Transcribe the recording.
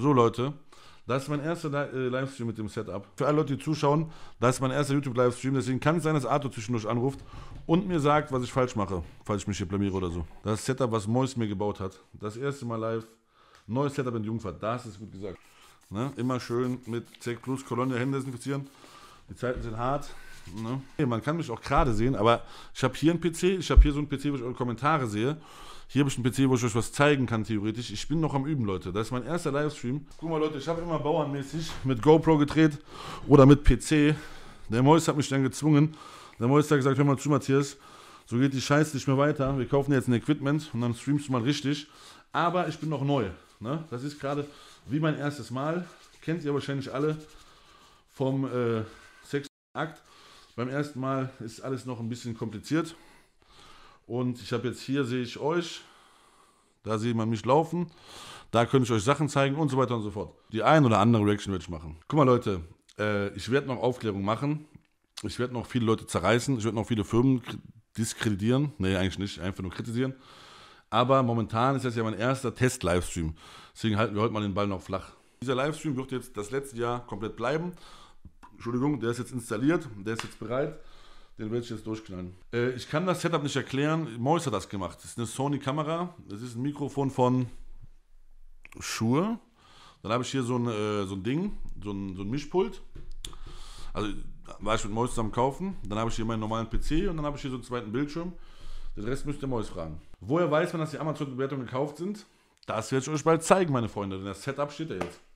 So Leute, das ist mein erster Livestream mit dem Setup. Für alle Leute, die zuschauen, das ist mein erster YouTube-Livestream. Deswegen kann es sein, dass Arthur zwischendurch anruft und mir sagt, was ich falsch mache, falls ich mich hier blamiere oder so. Das Setup, was Mois mir gebaut hat. Das erste Mal live. Neues Setup in Jungfahrt. Das ist gut gesagt. Ne? Immer schön mit Zec+ Kolonne Hände desinfizieren. Die Zeiten sind hart. Ne? Hey, man kann mich auch gerade sehen, aber ich habe hier einen PC. Ich habe hier so einen PC, wo ich eure Kommentare sehe. Hier habe ich einen PC, wo ich euch was zeigen kann, theoretisch. Ich bin noch am Üben, Leute. Das ist mein erster Livestream. Guck mal, Leute, ich habe immer bauernmäßig mit GoPro gedreht oder mit PC. Der Mois hat mich dann gezwungen. Der Mois hat gesagt, hör mal zu, Matthias, so geht die Scheiße nicht mehr weiter. Wir kaufen jetzt ein Equipment und dann streamst du mal richtig. Aber ich bin noch neu. Ne? Das ist gerade wie mein erstes Mal. Kennt ihr wahrscheinlich alle vom Sexakt. Beim ersten Mal ist alles noch ein bisschen kompliziert. Und ich habe jetzt hier, sehe ich euch, da sieht man mich laufen, da könnte ich euch Sachen zeigen und so weiter und so fort. Die ein oder andere Reaction werde ich machen. Guck mal Leute, ich werde noch Aufklärung machen, ich werde noch viele Leute zerreißen, ich werde noch viele Firmen diskreditieren, nee eigentlich nicht, einfach nur kritisieren. Aber momentan ist das ja mein erster Test-Livestream, deswegen halten wir heute mal den Ball noch flach. Dieser Livestream wird jetzt das letzte Jahr komplett bleiben. Entschuldigung, der ist jetzt installiert, der ist jetzt bereit. Den werde ich jetzt durchknallen. Ich kann das Setup nicht erklären. Mois hat das gemacht. Das ist eine Sony-Kamera. Das ist ein Mikrofon von Shure. Dann habe ich hier so ein Ding, so ein Mischpult. Also war ich mit Mois zusammen kaufen. Dann habe ich hier meinen normalen PC und dann habe ich hier so einen zweiten Bildschirm. Den Rest müsst ihr Mois fragen. Woher weiß man, dass die Amazon-Bewertungen gekauft sind? Das werde ich euch bald zeigen, meine Freunde. Denn das Setup steht da jetzt.